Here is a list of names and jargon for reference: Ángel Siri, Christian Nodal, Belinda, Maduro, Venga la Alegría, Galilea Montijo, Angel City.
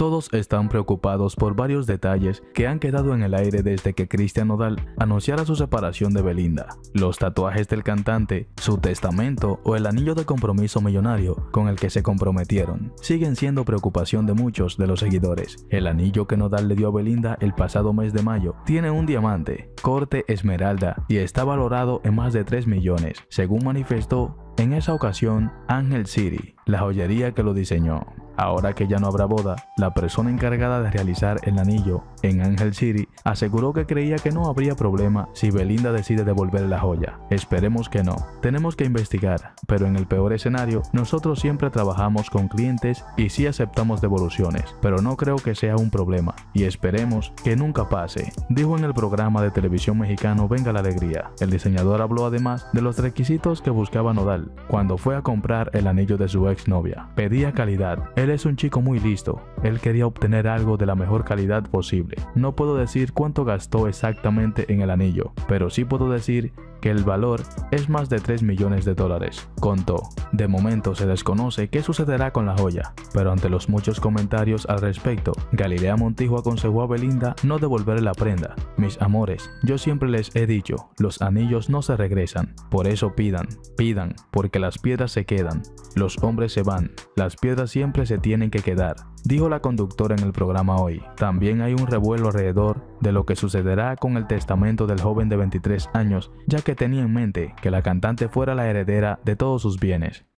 Todos están preocupados por varios detalles que han quedado en el aire desde que Christian Nodal anunciara su separación de Belinda. Los tatuajes del cantante, su testamento o el anillo de compromiso millonario con el que se comprometieron siguen siendo preocupación de muchos de los seguidores. El anillo que Nodal le dio a Belinda el pasado mes de mayo tiene un diamante, corte esmeralda, y está valorado en más de 3 millones, según manifestó en esa ocasión Ángel Siri, la joyería que lo diseñó. Ahora que ya no habrá boda, la persona encargada de realizar el anillo en Angel City aseguró que creía que no habría problema si Belinda decide devolver la joya. Esperemos que no. Tenemos que investigar, pero en el peor escenario, nosotros siempre trabajamos con clientes y sí aceptamos devoluciones, pero no creo que sea un problema y esperemos que nunca pase, dijo en el programa de televisión mexicano Venga la Alegría. El diseñador habló además de los requisitos que buscaba Nodal cuando fue a comprar el anillo de su exnovia. Pedía calidad. Él es un chico muy listo, él quería obtener algo de la mejor calidad posible. No puedo decir cuánto gastó exactamente en el anillo, pero sí puedo decir que el valor es más de 3 millones de dólares, contó. De momento se desconoce qué sucederá con la joya, pero ante los muchos comentarios al respecto, Galilea Montijo aconsejó a Belinda no devolver la prenda. Mis amores, yo siempre les he dicho, los anillos no se regresan, por eso pidan, porque las piedras se quedan, los hombres se van, las piedras siempre se tienen que quedar, dijo la conductora en el programa Hoy. También hay un revuelo alrededor de lo que sucederá con el testamento del joven de 23 años, ya que tenía en mente que la cantante fuera la heredera de todos sus bienes.